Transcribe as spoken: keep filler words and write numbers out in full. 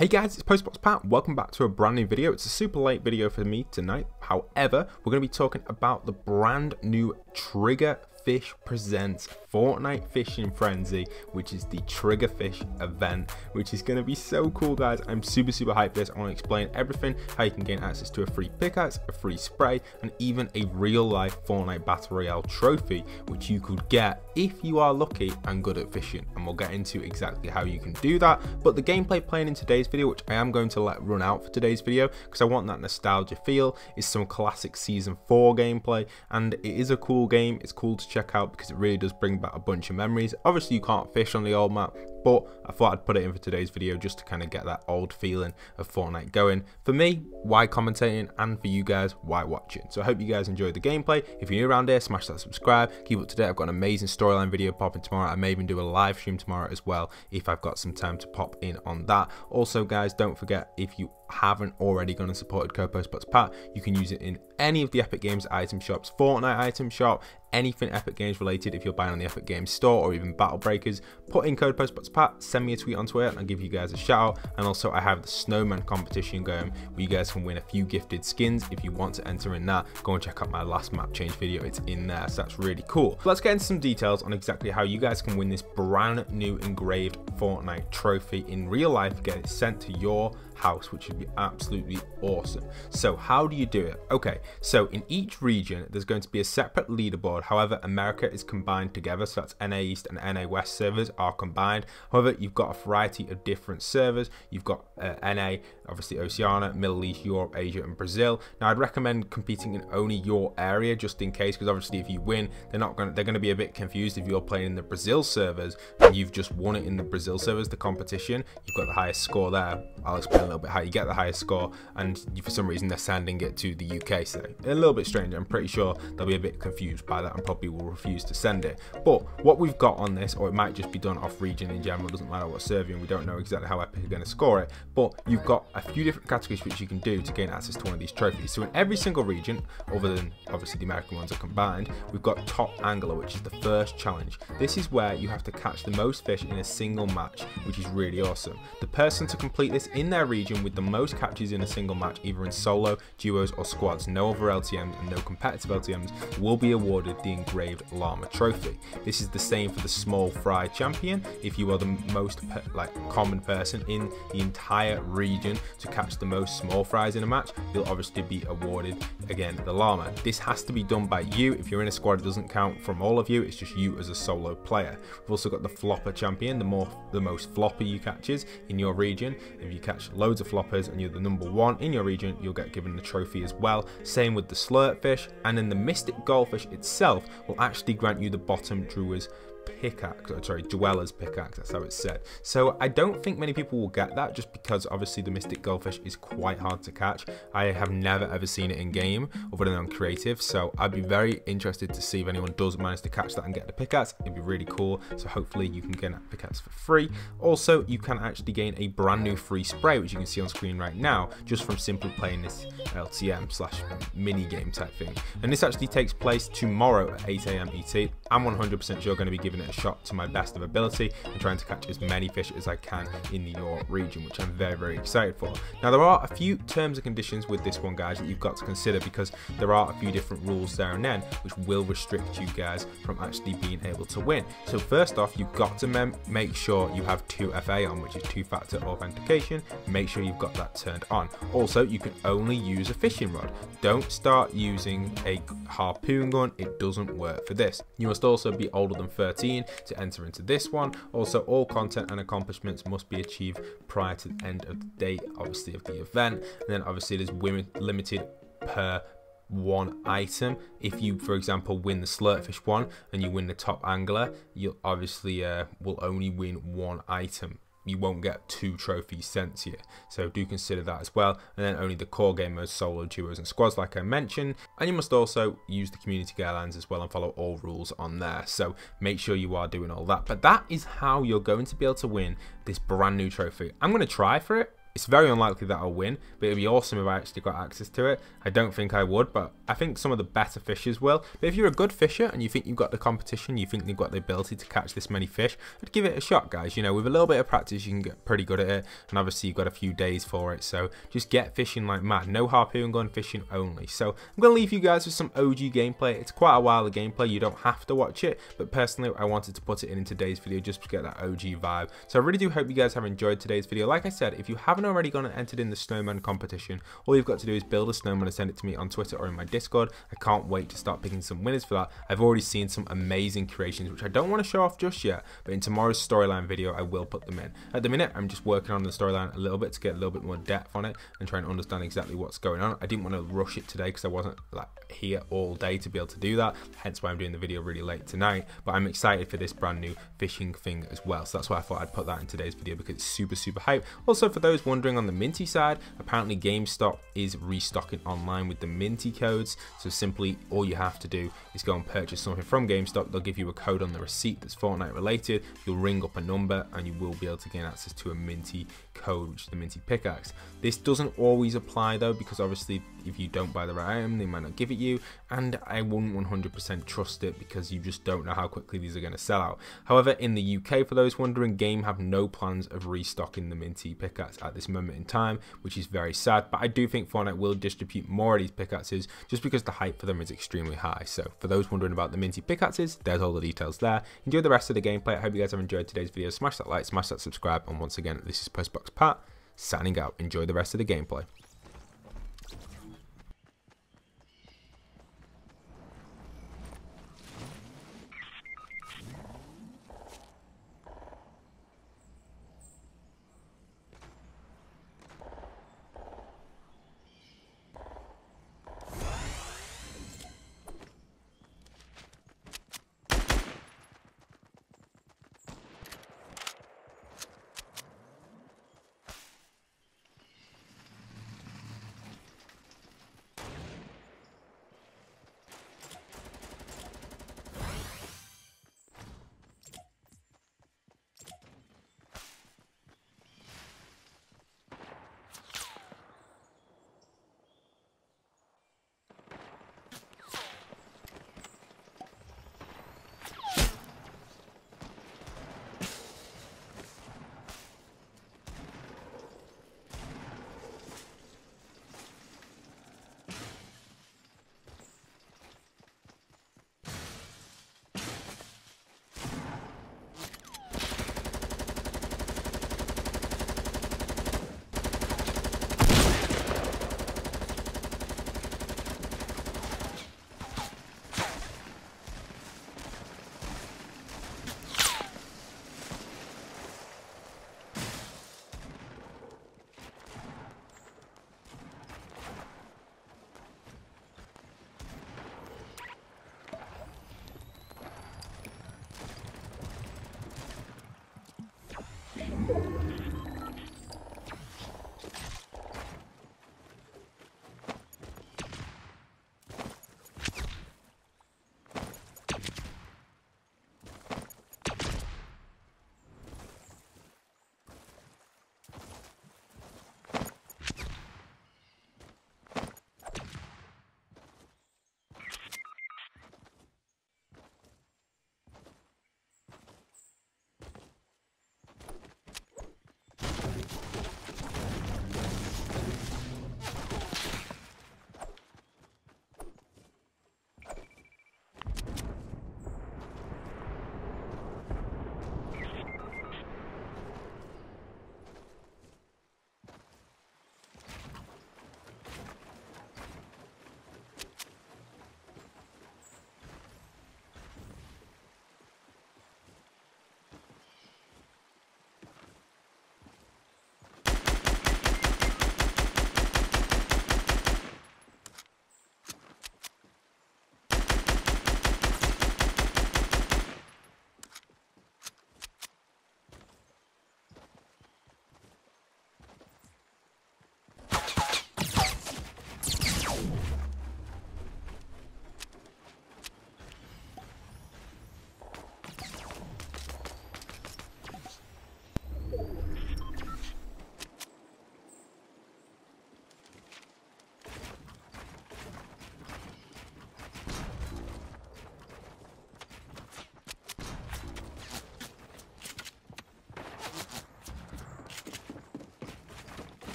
Hey guys, it's Postbox Pat. Welcome back to a brand new video. It's a super late video for me tonight. However, we're going to be talking about the brand new Triggerfish Presents Fortnite Fishing Frenzy, which is the Triggerfish event, which is going to be so cool, guys. I'm super, super hyped for this. I want to explain everything, how you can gain access to a free pickaxe, a free spray, and even a real-life Fortnite Battle Royale trophy, which you could get if you are lucky and good at fishing. And we'll get into exactly how you can do that. But the gameplay playing in today's video, which I am going to let run out for today's video, because I want that nostalgia feel, is some classic season four gameplay, and it is a cool game. It's cool to check out because it really does bring back a bunch of memories. Obviously you can't fish on the old map, but I thought I'd put it in for today's video just to kind of get that old feeling of Fortnite going. For me, why commentating, and for you guys, why watching. So I hope you guys enjoyed the gameplay. If you're new around here, smash that subscribe, keep up to date. I've got an amazing storyline video popping tomorrow. I may even do a live stream tomorrow as well if I've got some time to pop in on that. Also guys, don't forget, if you haven't already gone and supported code Postbox Pat, you can use it in any of the Epic Games item shops, Fortnite item shop, anything Epic Games related. If you're buying on the Epic Games store or even Battle Breakers, put in code Postbox Pat, send me a tweet on Twitter and I'll give you guys a shout out. And also I have the snowman competition going where you guys can win a few gifted skins. If you want to enter in that, go and check out my last map change video, it's in there, so that's really cool. So let's get into some details on exactly how you guys can win this brand new engraved Fortnite trophy in real life, get it sent to your house, which would be absolutely awesome. So how do you do it? Okay, so in each region there's going to be a separate leaderboard. However, America is combined together, so that's N A East and N A West servers are combined. However, you've got a variety of different servers. You've got uh, N A, obviously Oceania, Middle East, Europe, Asia and Brazil. Now I'd recommend competing in only your area just in case, because obviously if you win, they're not going they're going to be a bit confused if you're playing in the Brazil servers and you've just won it in the Brazil servers, the competition, you've got the highest score there. I'll explain a little bit how you get the highest score, and you, for some reason they're sending it to the U K, so a little bit strange. I'm pretty sure they'll be a bit confused by that and probably will refuse to send it. But what we've got on this, or it might just be done off region in general, doesn't matter what server, and we don't know exactly how Epic are going to score it, but you've got a few different categories which you can do to gain access to one of these trophies. So in every single region, other than obviously the American ones are combined, we've got Top Angler, which is the first challenge. This is where you have to catch the most fish in a single match, which is really awesome. The person to complete this in their region with the most catches in a single match, either in solo, duos or squads, no other L T Ms and no competitive L T Ms, will be awarded the engraved llama trophy. This is the same for the small fry champion. If you are the most like common person in the entire region to catch the most small fries in a match, you'll obviously be awarded again the llama. This has to be done by you. If you're in a squad, it doesn't count from all of you, it's just you as a solo player. We've also got the flopper champion. The more the most flopper you catches in your region, if you catch low of floppers and you're the number one in your region, you'll get given the trophy as well. Same with the slurpfish, and then the Mystic Goldfish itself will actually grant you the bottom drawer's pickaxe, or sorry, dweller's pickaxe, that's how it's said. So I don't think many people will get that, just because obviously the Mystic Goldfish is quite hard to catch. I have never ever seen it in game other than on creative, so I'd be very interested to see if anyone does manage to catch that and get the pickaxe. It'd be really cool, so hopefully you can get that pickaxe for free. Also you can actually gain a brand new free spray, which you can see on screen right now, just from simply playing this L T M slash mini game type thing. And this actually takes place tomorrow at eight A M E T. I'm one hundred percent sure going to be giving it a shot to my best of ability and trying to catch as many fish as I can in the York region, which I'm very, very excited for. Now there are a few terms and conditions with this one, guys, that you've got to consider, because there are a few different rules there and then which will restrict you guys from actually being able to win. So first off, you've got to make sure you have two F A on, which is two-factor authentication. Make sure you've got that turned on. Also, you can only use a fishing rod. Don't start using a harpoon gun, it doesn't work for this. You must also be older than thirteen to enter into this one. Also, all content and accomplishments must be achieved prior to the end of the date, obviously, of the event. And then obviously there's women limited per one item. If you, for example, win the slurpfish one and you win the Top Angler, you'll obviously uh, will only win one item. You won't get two trophies sent to you, so do consider that as well. And then only the core game modes, solo, duos and squads, like I mentioned. And you must also use the community guidelines as well and follow all rules on there, so make sure you are doing all that. But that is how you're going to be able to win this brand new trophy. I'm going to try for it. It's very unlikely that I'll win, but it'd be awesome if I actually got access to it. I don't think I would, but I think some of the better fishers will. But if you're a good fisher and you think you've got the competition, you think you've got the ability to catch this many fish, I'd give it a shot, guys. You know, with a little bit of practice, you can get pretty good at it, and obviously you've got a few days for it, so just get fishing like mad. No harpoon gun fishing only. So I'm going to leave you guys with some O G gameplay. It's quite a while of gameplay. You don't have to watch it, but personally, I wanted to put it in, in today's video just to get that O G vibe. So I really do hope you guys have enjoyed today's video. Like I said, if you haven't already gone and entered in the snowman competition, all you've got to do is build a snowman and send it to me on Twitter or in my Discord. I can't wait to start picking some winners for that. I've already seen some amazing creations which I don't want to show off just yet, but in tomorrow's storyline video I will put them in. At the minute I'm just working on the storyline a little bit to get a little bit more depth on it and trying to understand exactly what's going on. I didn't want to rush it today because I wasn't like here all day to be able to do that, hence why I'm doing the video really late tonight. But I'm excited for this brand new fishing thing as well, so that's why I thought I'd put that in today's video because it's super super hype. Also, for those wondering on the Minty side, apparently GameStop is restocking online with the Minty codes, so simply all you have to do is go and purchase something from GameStop. They'll give you a code on the receipt that's Fortnite related, you'll ring up a number and you will be able to gain access to a Minty code, which is the Minty pickaxe. This doesn't always apply though, because obviously if you don't buy the right item they might not give it you, and I wouldn't one hundred percent trust it because you just don't know how quickly these are going to sell out. However, in the U K, for those wondering, Game have no plans of restocking the Minty pickaxe at this moment in time, which is very sad, but I do think Fortnite will distribute more of these pickaxes just because the hype for them is extremely high. So for those wondering about the Minty pickaxes, there's all the details there. Enjoy the rest of the gameplay. I hope you guys have enjoyed today's video. Smash that like, smash that subscribe, and once again, this is Postbox Pat signing out. Enjoy the rest of the gameplay.